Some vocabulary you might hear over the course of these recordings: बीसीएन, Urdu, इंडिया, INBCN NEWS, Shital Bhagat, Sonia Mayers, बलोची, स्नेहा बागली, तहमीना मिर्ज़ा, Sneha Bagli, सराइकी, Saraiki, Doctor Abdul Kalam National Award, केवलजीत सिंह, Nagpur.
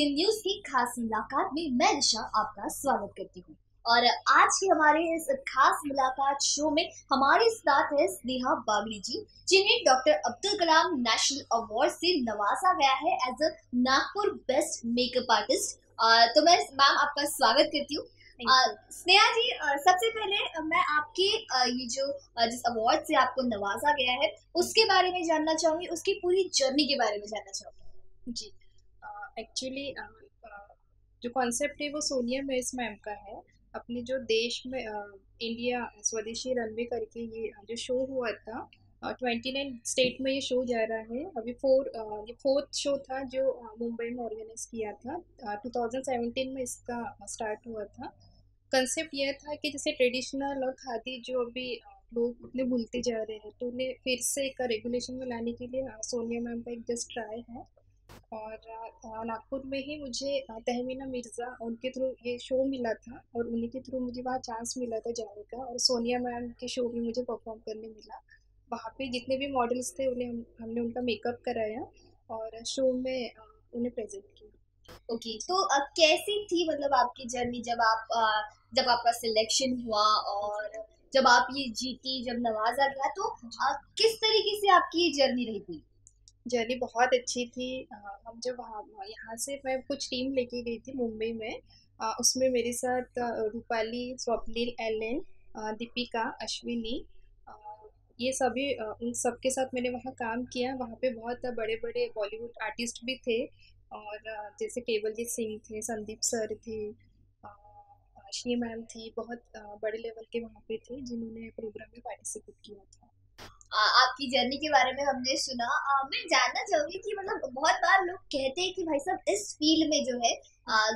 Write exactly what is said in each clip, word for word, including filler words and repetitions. सिन news की खास मुलाकात में मैं निशा आपका स्वागत करती हूँ। और आज की हमारे इस खास मुलाकात शो में हमारे साथ है स्नेहा बागली जी, जिन्हें doctor Abdul Kalam national award से नवाजा गया है as a Nagpur best makeup artist. तो मैं मैम आपका स्वागत करती हूँ। स्नेहा जी, सबसे पहले मैं आपके ये जो जिस अवार्ड से आपको नवाजा गया है उसके बारे में जानना चाहूंगी, उसकी पूरी जर्नी के बारे में जानना चाहूंगी। जी, एक्चुअली uh, uh, जो कॉन्सेप्ट है वो सोनिया मेयर्स मैम का है। अपने जो देश में uh, इंडिया स्वदेशी रनवे करके ये जो शो हुआ था, ट्वेंटी नाइन स्टेट में ये शो जा रहा है। अभी फोर uh, ये फोर्थ शो था जो uh, मुंबई में ऑर्गेनाइज किया था। टू थाउजेंड सेवेंटीन में इसका स्टार्ट हुआ था। कंसेप्ट यह था कि जैसे ट्रेडिशनल और खादी जो अभी लोग अपने भूलते जा रहे हैं, तो उन्हें फिर से एक रेगुलेशन में लाने के लिए सोनिया मैम का एक जस्ट ट्राई है। और नागपुर में ही मुझे तहमीना मिर्ज़ा, उनके थ्रू ये शो मिला था और उन्हीं के थ्रू मुझे वहाँ चांस मिला था जाने का। और सोनिया मैम के शो में मुझे परफॉर्म करने मिला। वहाँ पे जितने भी मॉडल्स थे उन्हें हम, हमने उनका मेकअप कराया और शो में उन्हें प्रेजेंट किया। ओके okay, तो uh, कैसी थी मतलब आपकी जर्नी जब आप uh, जब आपका सिलेक्शन हुआ और जब आप ये जीती, जब नवाजा गया, तो uh, किस तरीके से आपकी जर्नी रही थी? जर्नी बहुत अच्छी थी। uh, हम जब वहाँ यहाँ से मैं कुछ टीम लेके गई थी मुंबई में, uh, उसमें मेरे साथ uh, Rupali, Swapnil, Alan, uh, Deepika, Ashwini, ये सभी uh, उन सब के साथ मैंने वहाँ काम किया। वहाँ पे बहुत बड़े बड़े बॉलीवुड आर्टिस्ट भी थे और जैसे केवलजीत सिंह थे, संदीप सर थे, आशी मैम थी, बहुत बड़े लेवल के वहाँ पे थे जिन्होंने प्रोग्राम में पार्टिसिपेट किया था। आ, आपकी जर्नी के बारे में हमने सुना। आ, मैं जानना चाहूँगी कि मतलब बहुत बार लोग कहते हैं कि भाई साहब इस फील्ड में जो है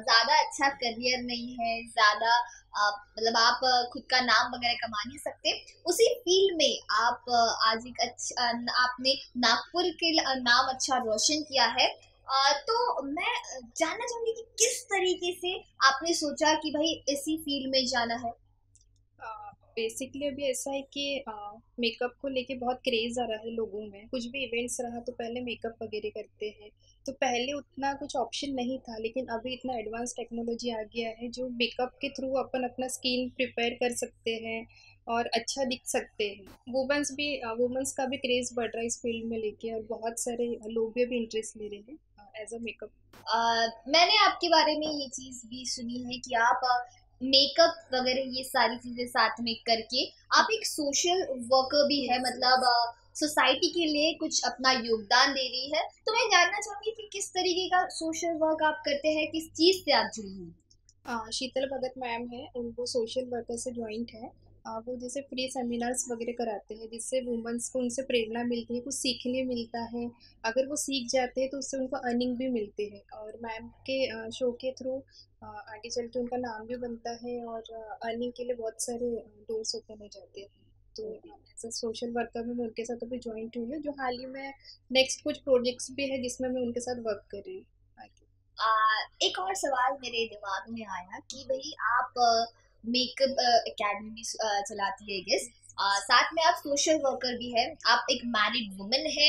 ज़्यादा अच्छा करियर नहीं है, ज़्यादा मतलब आप खुद का नाम वगैरह कमा नहीं सकते। उसी फील्ड में आप आज एक अच्छा, आपने नागपुर के नाम अच्छा रोशन किया है। आ, तो मैं जानना चाहूँगी कि किस तरीके से आपने सोचा कि भाई इसी फील्ड में जाना है? बेसिकली अभी ऐसा है कि मेकअप को लेके बहुत क्रेज़ आ रहा है लोगों में। कुछ भी इवेंट्स रहा तो पहले मेकअप वगैरह करते हैं, तो पहले उतना कुछ ऑप्शन नहीं था। लेकिन अभी इतना एडवांस टेक्नोलॉजी आ गया है जो मेकअप के थ्रू अपन अपना स्किन प्रिपेयर कर सकते हैं और अच्छा दिख सकते हैं। वुमेंस भी वुमेंस का भी क्रेज़ बढ़ रहा है इस फील्ड में लेके, और बहुत सारे लोग भी अभी इंटरेस्ट ले रहे हैं एज अ मेकअप। मैंने आपके बारे में ये चीज़ भी सुनी है कि आप मेकअप uh, वगैरह ये सारी चीज़ें साथ में करके आप एक सोशल वर्कर भी है, मतलब सोसाइटी uh, के लिए कुछ अपना योगदान दे रही है। तो मैं जानना चाहूँगी कि किस तरीके का सोशल वर्क आप करते हैं, किस चीज़ से आप जुड़ी हैं? uh, शीतल भगत मैम है, उनको सोशल वर्कर से ज्वाइंट है। uh, वो जैसे फ्री सेमिनार्स वगैरह कराते हैं जिससे वुमेंस को उनसे प्रेरणा मिलती है, कुछ सीखने मिलता है। अगर वो सीख जाते हैं तो उससे उनको अर्निंग भी मिलती है। और मैम के uh, शो के थ्रू आगे चल के उनका नाम भी बनता है और अर्निंग के लिए बहुत सारे डोर्स ओपन हो जाते हैं। तो ऐसा सोशल वर्कर में मैं उनके साथ अभी ज्वाइंट हुई हूँ, जो हाल ही में नेक्स्ट कुछ प्रोजेक्ट्स भी है जिसमें मैं उनके साथ वर्क कर रही हूँ। एक और सवाल मेरे दिमाग में आया कि भाई आप मेकअप एकेडमी चलाती है, गेस आ, साथ में आप सोशल वर्कर भी है, आप एक मैरिड वुमन है,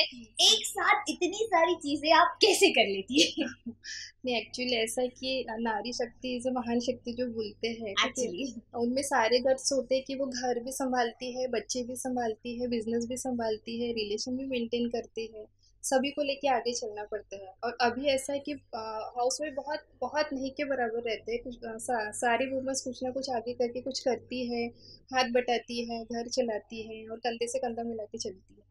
एक साथ इतनी सारी चीजें आप कैसे कर लेती है? नहीं, एक्चुअली ऐसा है कि नारी शक्ति इसे महान शक्ति जो बोलते हैं, उनमें सारे गट्स होते हैं कि वो घर भी संभालती है, बच्चे भी संभालती है, बिजनेस भी संभालती है, रिलेशन भी मेंटेन करती है। सभी को लेके आगे चलना पड़ता है। और अभी ऐसा है कि हाउस में बहुत बहुत नहीं के बराबर रहते हैं। कुछ सा, सारी वुमेंस कुछ ना कुछ आगे करके कुछ करती है, हाथ बटाती है, घर चलाती है और कंधे से कंधा मिला के चलती है।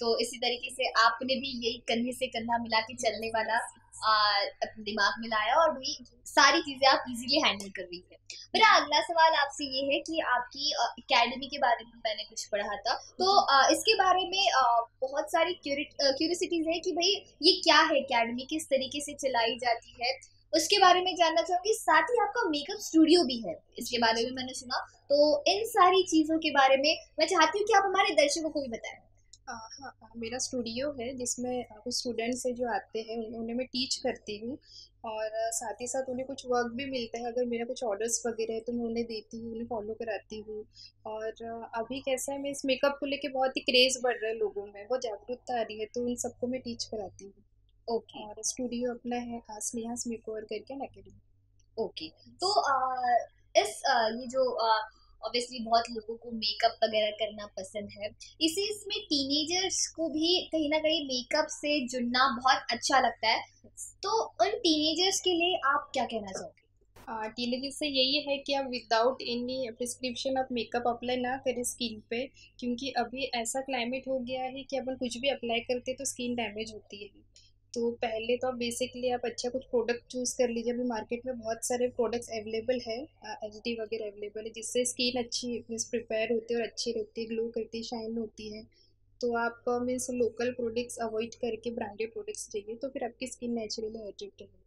तो इसी तरीके से आपने भी यही कंधे से कंधा मिला के चलने वाला अपने दिमाग में लाया और भी सारी चीज़ें आप इजीली हैंडल कर रही है। मेरा अगला सवाल आपसे ये है कि आपकी एकेडमी के बारे में मैंने कुछ पढ़ा था, तो आ, इसके बारे में आ, बहुत सारी क्यूरियोसिटीज है कि भाई ये क्या है, एकेडमी किस तरीके से चलाई जाती है, उसके बारे में जानना चाहूँगी। साथ ही आपका मेकअप स्टूडियो भी है, इसके बारे में मैंने सुना। तो इन सारी चीज़ों के बारे में मैं चाहती हूँ कि आप हमारे दर्शकों को भी बताएं। हाँ, मेरा स्टूडियो है जिसमें कुछ स्टूडेंट्स हैं जो आते हैं, उन्हें मैं टीच करती हूँ और साथ ही साथ उन्हें कुछ वर्क भी मिलता है। अगर मेरा कुछ ऑर्डर्स वगैरह है तो मैं उन्हें देती हूँ, उन्हें फॉलो कराती हूँ। और अभी कैसा है, मैं इस मेकअप को लेके बहुत ही क्रेज़ बढ़ रहा है लोगों में, बहुत जागरूकता आ रही है, तो उन सबको मैं टीच कराती हूँ। ओके और स्टूडियो अपना है आ, स्नेहा मेकओवर करके अकेडमी। ओके तो आ, इस आ, ये जो ऑब्वियसली बहुत लोगों को मेकअप वगैरह करना पसंद है, इसी इसमें टीनेजर्स को भी कहीं ना कहीं मेकअप से जुड़ना बहुत अच्छा लगता है, तो उन टीनेजर्स के लिए आप क्या कहना चाहोगे? टीनेजर्स से यही है कि आप विदाउट एनी प्रिस्क्रिप्शन आप मेकअप अप्लाई ना करें स्किन पे, क्योंकि अभी ऐसा क्लाइमेट हो गया है कि अपन कुछ भी अप्लाई करते तो स्किन डैमेज होती है। तो पहले तो आप बेसिकली आप अच्छा कुछ प्रोडक्ट चूज़ कर लीजिए। अभी मार्केट में बहुत सारे प्रोडक्ट्स अवेलेबल है, एच डी वगैरह अवेलेबल है, जिससे स्किन अच्छी मीन्स प्रिपेयर होती है और अच्छी रहती है, ग्लो करती है, शाइन होती है। तो आप मीन्स लोकल प्रोडक्ट्स अवॉइड करके ब्रांडेड प्रोडक्ट्स चाहिए, तो फिर आपकी स्किन नेचुरली एट्रैक्ट होगी।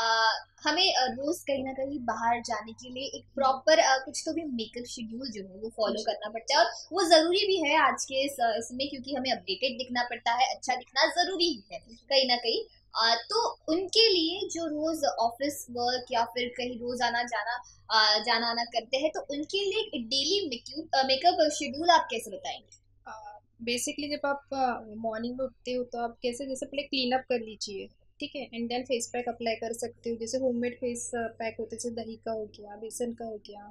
Uh, हमें uh, रोज कहीं ना कहीं बाहर जाने के लिए एक प्रॉपर uh, कुछ तो भी मेकअप शेड्यूल जो है वो फॉलो करना पड़ता है, और वो जरूरी भी है आज के इस, uh, इसमें, क्योंकि हमें अपडेटेड दिखना पड़ता है, अच्छा दिखना जरूरी है कहीं ना कहीं। uh, तो उनके लिए जो रोज ऑफिस वर्क या फिर कहीं रोज आना जाना uh, जाना आना करते हैं, तो उनके लिए डेली मेकअप शेड्यूल आप कैसे बताएंगे? बेसिकली uh, जब आप मॉर्निंग uh, में उठते हो तो आप कैसे, जैसे पहले क्लीन अप कर लीजिए, ठीक है, and then face pack apply कर सकते हो। जैसे होममेड फेस पैक होते हैं, जैसे दही का हो गया, बेसन का हो गया,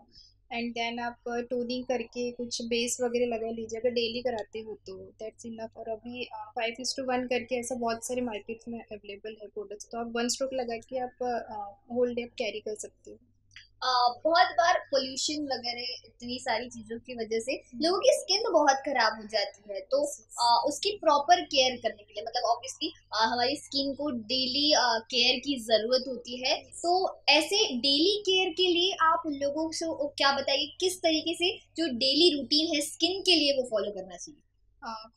एंड देन आप टोनिंग करके कुछ बेस वगैरह लगा लीजिए अगर डेली कराते हो तो, दैट्स इनफ। और अभी फाइव इज टू वन करके ऐसा बहुत सारे मार्केट्स में अवेलेबल है प्रोडक्ट्स, तो आप वन स्ट्रोक लगा के आप होल डे आप कैरी कर सकते हो। Uh, बहुत बार पोल्यूशन वगैरह इतनी सारी चीज़ों की वजह से लोगों की स्किन बहुत ख़राब हो जाती है, तो uh, उसकी प्रॉपर केयर करने के लिए, मतलब ऑब्वियसली uh, हमारी स्किन को डेली केयर uh, की ज़रूरत होती है, तो ऐसे डेली केयर के लिए आप लोगों को क्या बताइए, किस तरीके से जो डेली रूटीन है स्किन के लिए वो फॉलो करना चाहिए?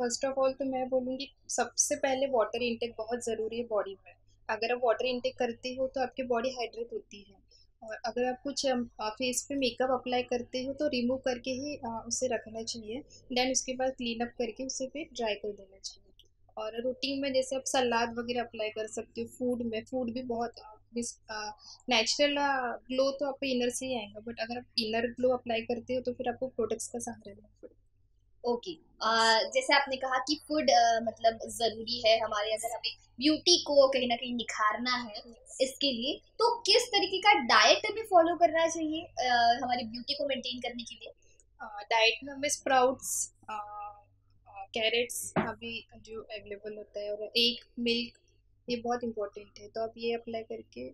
फर्स्ट ऑफ ऑल तो मैं बोलूँगी सबसे पहले वाटर इंटेक बहुत ज़रूरी है बॉडी में। अगर आप वाटर इंटेक करते हो तो आपकी बॉडी हाइड्रेट होती है, और अगर आप कुछ फेस पे मेकअप अप्लाई करते हो तो रिमूव करके ही आ, उसे रखना चाहिए, देन उसके बाद क्लीन अप करके उसे फिर ड्राई कर देना चाहिए। और रूटीन में जैसे आप सलाद वगैरह अप्लाई कर सकते हो, फूड में फूड भी बहुत नेचुरल ग्लो तो आपको इनर से ही आएगा, बट अगर आप इनर ग्लो अप्लाई करते हो तो फिर आपको प्रोडक्ट्स का सहारा लेना पड़ेगा। Okay okay. uh, जैसे आपने कहा कि फूड uh, मतलब ज़रूरी है हमारे, अगर हमें ब्यूटी को कहीं ना कहीं निखारना है इसके लिए, तो किस तरीके का डाइट हमें फॉलो करना चाहिए uh, हमारी ब्यूटी को मेंटेन करने के लिए? डाइट uh, में हमें स्प्राउट्स, कैरेट्स अभी जो अवेलेबल होता है, और एग, मिल्क, ये बहुत इम्पोर्टेंट है, तो आप ये अप्लाई करके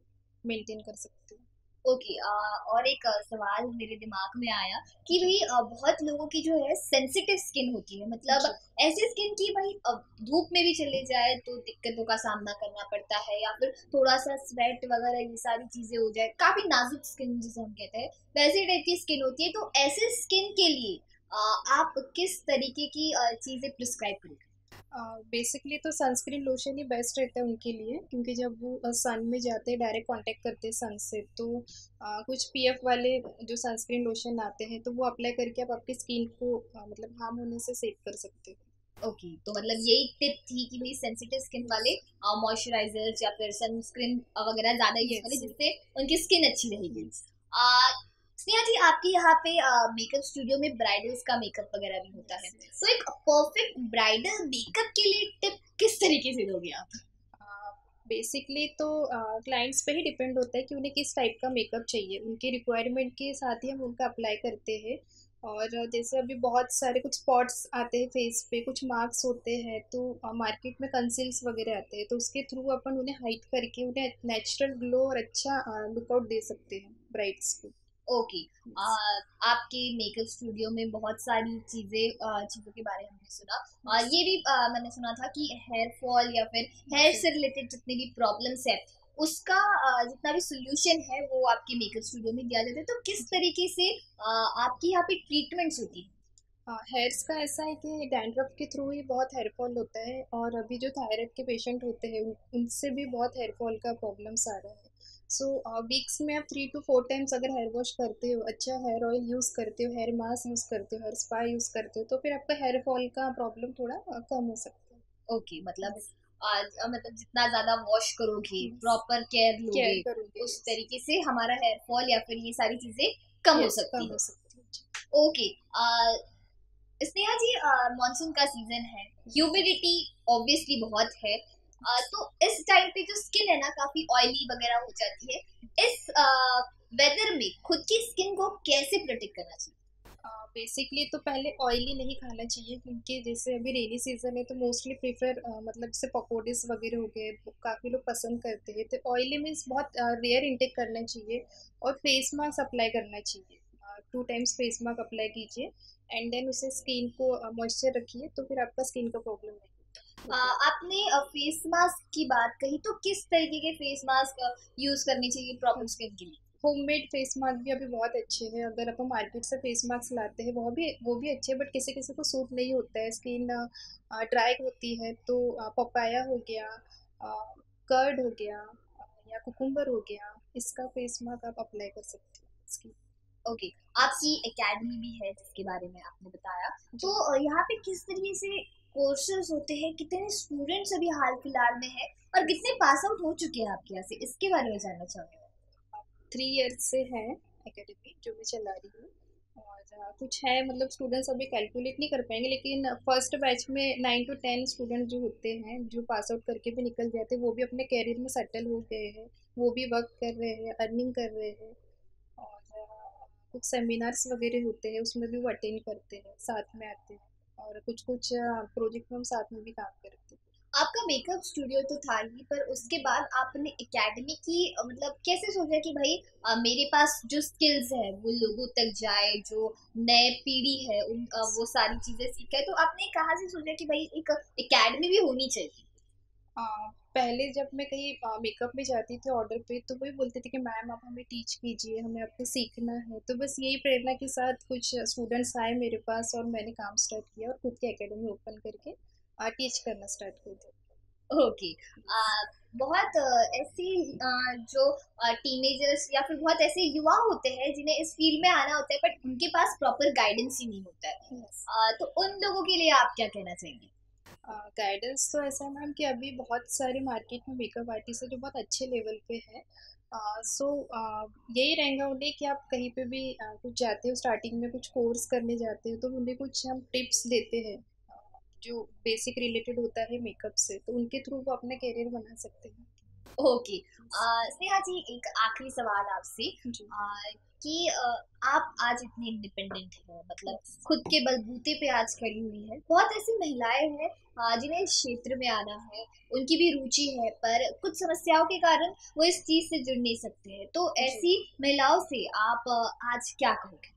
मेंटेन कर सकते हो। ओके okay, uh, और एक uh, सवाल मेरे दिमाग में आया कि भाई uh, बहुत लोगों की जो है सेंसिटिव स्किन होती है, मतलब ऐसी स्किन की भाई uh, धूप में भी चले जाए तो दिक्कतों का सामना करना पड़ता है, या फिर थोड़ा सा स्वेट वगैरह ये सारी चीज़ें हो जाए, काफ़ी नाजुक स्किन जिसे हम कहते हैं वैसे टाइप की स्किन होती है, तो ऐसे स्किन के लिए uh, आप किस तरीके की uh, चीज़ें प्रिस्क्राइब करेंगे? बेसिकली uh, तो सनस्क्रीन, लोशन ही बेस्ट रहता है उनके लिए, क्योंकि जब वो सन में जाते हैं, डायरेक्ट कांटेक्ट करते हैं सन से, तो uh, कुछ पीएफ वाले जो सनस्क्रीन लोशन आते हैं तो वो अप्लाई करके आप आपकी स्किन को uh, मतलब हार्म होने से सेव कर सकते हो। ओके okay, तो मतलब यही टिप थी कि भाई सेंसिटिव स्किन वाले मॉइस्चराइजर या फिर सनस्क्रीन वगैरह ज़्यादा यूज करें, जिससे उनकी स्किन अच्छी रहेगी। स्नेहा जी, आपके यहाँ पे मेकअप स्टूडियो में ब्राइडल्स का मेकअप वगैरह भी होता है, तो एक परफेक्ट ब्राइडल मेकअप के लिए टिप किस तरीके से दोगे आप? बेसिकली तो क्लाइंट्स पे ही डिपेंड होता है कि उन्हें किस टाइप का मेकअप चाहिए, उनकी रिक्वायरमेंट के साथ ही हम उनका अप्लाई करते हैं। और जैसे अभी बहुत सारे कुछ स्पॉट्स आते हैं फेस पे, कुछ मार्क्स होते हैं, तो मार्केट में कंसील्स वगैरह आते हैं, तो उसके थ्रू अपन उन्हें हाइड करके उन्हें नेचुरल ग्लो और अच्छा लुकआउट दे सकते हैं ब्राइड्स को। Okay okay. yes. uh, आपके मेकअप स्टूडियो में बहुत सारी चीज़ें uh, चीज़ों के बारे में हमने सुना, और yes. uh, ये भी uh, मैंने सुना था कि हेयर फॉल या फिर हेयर yes. से रिलेटेड जितनी भी प्रॉब्लम्स है उसका uh, जितना भी सोल्यूशन है वो आपके मेकअप स्टूडियो में दिया जाता है, तो किस तरीके से uh, आपकी यहाँ पे ट्रीटमेंट्स होती है? हेयर्स uh, का ऐसा है कि डैंड्रफ के थ्रू ही बहुत हेयर फॉल होता है, और अभी जो थायराइड के पेशेंट होते हैं उन, उनसे भी बहुत हेयर फॉल का प्रॉब्लम्स आ रहा है। सो so, वीक्स uh, में आप थ्री टू फोर टाइम्स अगर हेयर वॉश करते हो, अच्छा हेयर ऑयल यूज़ करते हो, हेयर मास्क यूज़ करते हो, हेयर स्पा यूज़ करते हो, तो फिर आपका हेयर फॉल का प्रॉब्लम थोड़ा कम हो सकता है। ओके, मतलब आज मतलब जितना ज़्यादा वॉश करोगे, प्रॉपर केयर लोगे, उस तरीके से हमारा हेयर फॉल या फिर ये सारी चीज़ें कम हो सकती है। ओके, स्नेहा जी, मॉनसून का सीज़न है, ह्यूमिडिटी ऑब्वियसली बहुत है, तो इस टाइम पे जो स्किन है ना काफी ऑयली वगैरह हो जाती है, इस वेदर में खुद की स्किन को कैसे प्रोटेक्ट करना चाहिए? बेसिकली uh, तो पहले ऑयली नहीं खाना चाहिए, क्योंकि जैसे अभी रेनी सीजन है तो मोस्टली प्रीफर uh, मतलब जैसे पकौड़ेस वगैरह हो गए, काफ़ी लोग पसंद करते हैं, तो ऑयली मीन्स बहुत रेयर इंटेक करना चाहिए और फेस मास्क अप्लाई करना चाहिए। Two times face mask apply कीजिए एंड देन उसे स्किन को मॉइस्चर uh, रखिए, तो फिर आपका स्किन का प्रॉब्लम नहीं। आ, आपने फेस मास्क की बात कही, तो किस तरीके के फेस मास्क यूज करने चाहिए प्रॉपर स्किन के लिए? होममेड फेस मास्क भी अभी बहुत अच्छे हैं। अगर आप मार्केट से फेस मास्क लाते हैं वो भी वो भी अच्छे, बट किसी किसी को सूट नहीं होता है, स्किन ड्राई होती है, तो पपाया हो गया, कर्ड हो गया या कुकुम्बर हो गया, इसका फेस मास्क आप अप्लाई कर सकते हैं स्किन। Okay okay. आपकी एकेडमी भी है जिसके बारे में आपने बताया, तो यहाँ पे किस तरीके से कोर्सेस होते हैं, कितने स्टूडेंट्स अभी हाल फिलहाल में हैं और कितने पास आउट हो चुके हैं आपके यहाँ से, इसके बारे में जानना चाहूँगी। थ्री इयर्स से है एकेडमी जो मैं चला रही हूँ, और कुछ है मतलब स्टूडेंट्स अभी कैलकुलेट नहीं कर पाएंगे, लेकिन फर्स्ट बैच में नाइन टू टेन स्टूडेंट जो होते हैं जो पास आउट करके भी निकल जाते हैं, वो भी अपने कैरियर में सेटल हो गए हैं, वो भी वर्क कर रहे हैं, अर्निंग कर रहे हैं, और कुछ सेमिनार्स वगैरह होते हैं उसमें भी वो अटेंड करते हैं, साथ में आते हैं, और कुछ कुछ प्रोजेक्ट में हम साथ में भी काम करते हैं। आपका मेकअप स्टूडियो तो था ही, पर उसके बाद आपने एकेडमी की मतलब कैसे सोचा कि भाई आ, मेरे पास जो स्किल्स है वो लोगों तक जाए, जो नए पीढ़ी है उन आ, वो सारी चीज़ें सीखे, तो आपने कहाँ से सोचा कि भाई एक एकेडमी भी होनी चाहिए? आ, पहले जब मैं कहीं मेकअप में जाती थी ऑर्डर पे, तो वही बोलते थे कि मैम आप हमें टीच कीजिए, हमें आपसे सीखना है, तो बस यही प्रेरणा के साथ कुछ स्टूडेंट्स आए मेरे पास और मैंने काम स्टार्ट किया और खुद की एकेडमी ओपन करके टीच करना स्टार्ट कर दिया। ओके, बहुत ऐसी जो टीनेजर्स या फिर बहुत ऐसे युवा होते हैं जिन्हें इस फील्ड में आना होता है, बट उनके पास प्रॉपर गाइडेंस ही नहीं होता है, yes. आ, तो उन लोगों के लिए आप क्या कहना चाहेंगे? गाइडेंस uh, तो ऐसा है मैम कि अभी बहुत सारे मार्केट में मेकअप आर्टिस्ट है जो बहुत अच्छे लेवल पे है, सो uh, so, uh, यही रहेगा उन्हें कि आप कहीं पे भी uh, कुछ जाते हो स्टार्टिंग में, कुछ कोर्स करने जाते हो, तो उन्हें कुछ हम टिप्स देते हैं uh, जो बेसिक रिलेटेड होता है मेकअप से, तो उनके थ्रू वो अपना कैरियर बना सकते हैं। ओके, स्नेहा जी एक आखिरी सवाल आपसे कि uh, आप आज इतनी इंडिपेंडेंट हैं, मतलब खुद के बलबूते पे आज खड़ी हुई है, बहुत ऐसी महिलाएं हैं जिन्हें इस क्षेत्र में आना है, उनकी भी रुचि है, पर कुछ समस्याओं के कारण वो इस चीज़ से जुड़ नहीं सकते हैं, तो ऐसी महिलाओं से आप uh, आज क्या कहोगे?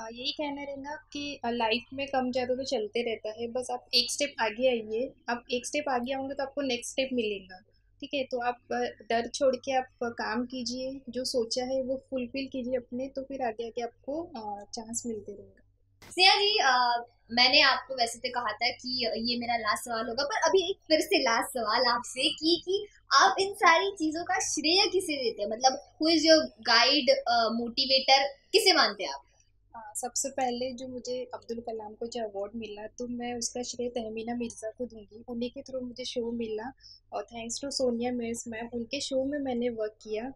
uh, यही कहना रहेगा कि लाइफ में कम ज़्यादा तो चलते रहता है, बस आप एक स्टेप आगे आइए, आप एक स्टेप आगे आओगे तो आपको नेक्स्ट स्टेप मिलेगा, ठीक है, तो आप डर छोड़ के आप काम कीजिए, जो सोचा है वो फुलफिल कीजिए अपने, तो फिर आगे आगे आपको चांस मिलते रहेगा। स्नेहा जी, आ, मैंने आपको वैसे तो कहा था कि ये मेरा लास्ट सवाल होगा, पर अभी एक फिर से लास्ट सवाल आपसे कि कि आप इन सारी चीज़ों का श्रेय किसे देते हैं, मतलब who is your guide, motivator किसे मानते हैं आप? आ, सबसे पहले जो मुझे अब्दुल कलाम को जो अवार्ड मिला, तो मैं उसका श्रेय तहमीना मिर्ज़ा को दूंगी, उन्हीं के थ्रू मुझे शो मिला, और thanks to Sonia Myers ma'am, उनके शो में मैंने वर्क किया,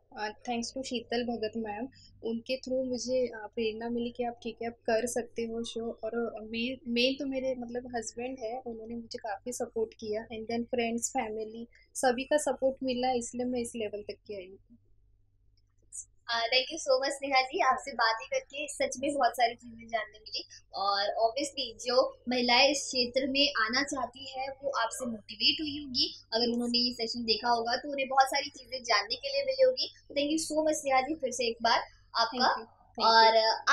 thanks to Sheetal Bhagat ma'am, उनके थ्रू मुझे प्रेरणा मिली कि आप ठीक है आप कर सकते हो शो, और मेन मेन तो मेरे मतलब हस्बैंड है, उन्होंने मुझे काफ़ी सपोर्ट किया, एंड देन फ्रेंड्स, फैमिली, सभी का सपोर्ट मिला, इसलिए मैं इस लेवल तक की आई हूँ। Thank you so much Sneha ji, आपसे बातें करके सच में बहुत सारी चीज़ें जानने मिली, और ऑब्वियसली जो महिलाएं इस क्षेत्र में आना चाहती है वो आपसे मोटिवेट हुई होंगी, अगर उन्होंने ये सेशन देखा होगा तो उन्हें बहुत सारी चीज़ें जानने के लिए मिली होगी। Thank you so much Sneha ji, फिर से एक बार आपका, और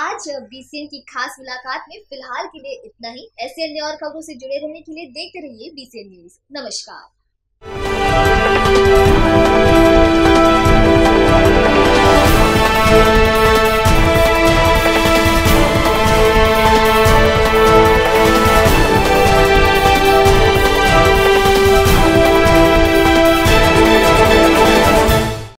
आज बीसीएन की खास मुलाकात में फिलहाल के लिए इतना ही। ऐसे अन्य और खबरों से जुड़े रहने के लिए देखते रहिए बीसीएन न्यूज़। नमस्कार।